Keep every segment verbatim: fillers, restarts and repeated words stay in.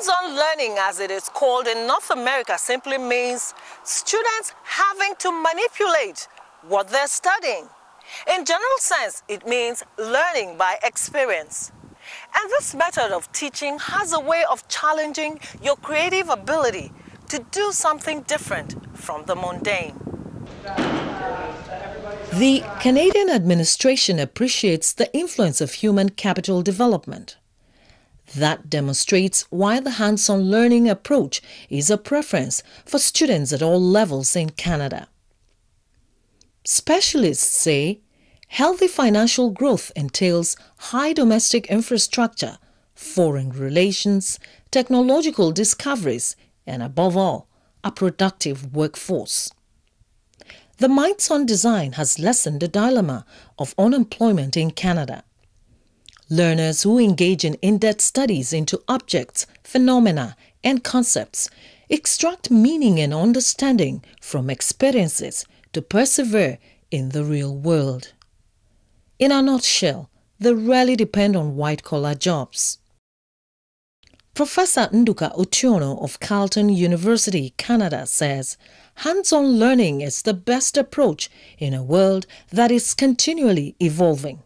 Hands-on learning, as it is called in North America, simply means students having to manipulate what they're studying. In general sense, it means learning by experience. And this method of teaching has a way of challenging your creative ability to do something different from the mundane. The Canadian administration appreciates the influence of human capital development. That demonstrates why the hands-on learning approach is a preference for students at all levels in Canada. Specialists say healthy financial growth entails high domestic infrastructure, foreign relations, technological discoveries, and above all, a productive workforce. The minds on design has lessened the dilemma of unemployment in Canada. Learners who engage in in-depth studies into objects, phenomena, and concepts extract meaning and understanding from experiences to persevere in the real world. In a nutshell, they rarely depend on white-collar jobs. Professor Nduka Otiono of Carleton University, Canada, says hands-on learning is the best approach in a world that is continually evolving.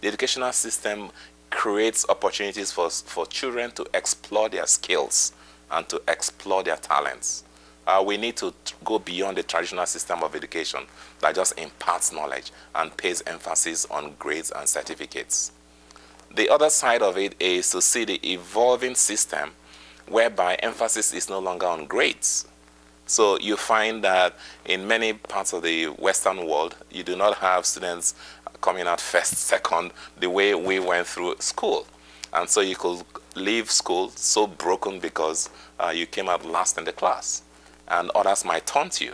The educational system creates opportunities for, for children to explore their skills and to explore their talents. Uh, we need to go beyond the traditional system of education that just imparts knowledge and pays emphasis on grades and certificates. The other side of it is to see the evolving system whereby emphasis is no longer on grades. So you find that in many parts of the Western world, you do not have students coming out first, second, the way we went through school. And so you could leave school so broken because uh, you came out last in the class, and others might taunt you.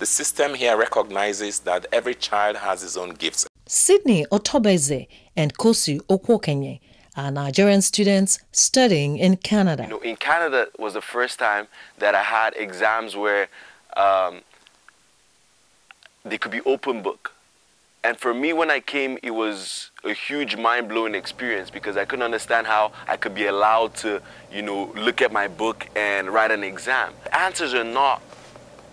The system here recognizes that every child has his own gifts. Sydney Otobeze and Kosu Okwokenye are Nigerian students studying in Canada. You know, in Canada was the first time that I had exams where um, they could be open book. And for me, when I came, it was a huge mind-blowing experience because I couldn't understand how I could be allowed to, you know, look at my book and write an exam. The answers are not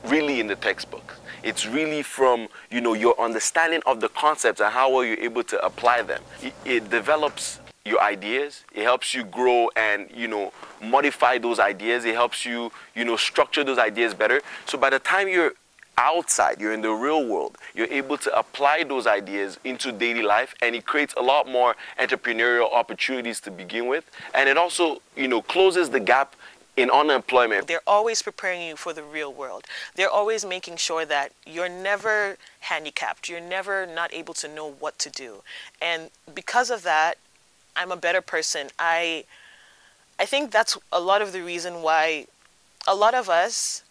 really in the textbook. It's really from, you know, your understanding of the concepts and how well you're able to apply them. It, it develops your ideas. It helps you grow and, you know, modify those ideas. It helps you, you know, structure those ideas better. So by the time you're outside, you're in the real world, you're able to apply those ideas into daily life, and it creates a lot more entrepreneurial opportunities to begin with, and it also, you know, closes the gap in unemployment. They're always preparing you for the real world. They're always making sure that you're never handicapped, you're never not able to know what to do. And because of that, I'm a better person. I I think that's a lot of the reason why a lot of us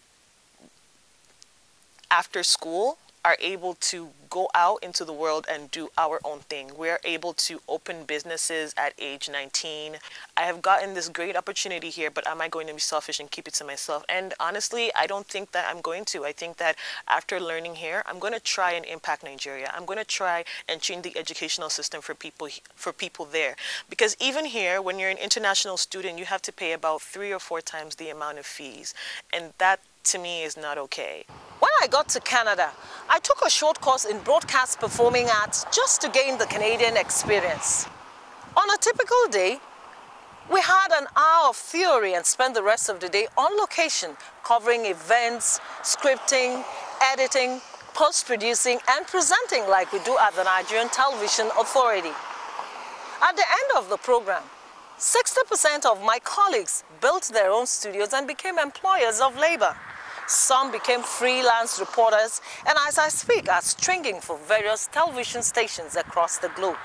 after school are able to go out into the world and do our own thing. We're able to open businesses at age nineteen. I have gotten this great opportunity here, but am I going to be selfish and keep it to myself? And honestly, I don't think that I'm going to. I think that after learning here, I'm going to try and impact Nigeria. I'm going to try and change the educational system for people for people there. Because even here, when you're an international student, you have to pay about three or four times the amount of fees. And that, to me, is not okay. When I got to Canada, I took a short course in broadcast performing arts just to gain the Canadian experience. On a typical day, we had an hour of theory and spent the rest of the day on location covering events, scripting, editing, post-producing and presenting like we do at the Nigerian Television Authority. At the end of the program, sixty percent of my colleagues built their own studios and became employers of labor. Some became freelance reporters, and as I speak, are stringing for various television stations across the globe.